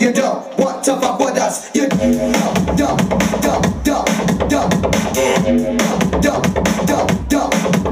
You don't want to fuck with us. You